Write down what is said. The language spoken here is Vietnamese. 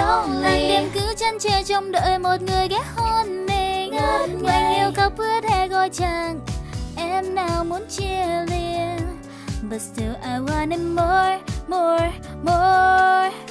lonely. Anh đêm cứ chăn chê trong đợi một người ghé hôn mình. Anh yêu khóc ướt hay gọi chàng em nào muốn chia lìa. But still I want it more, more, more.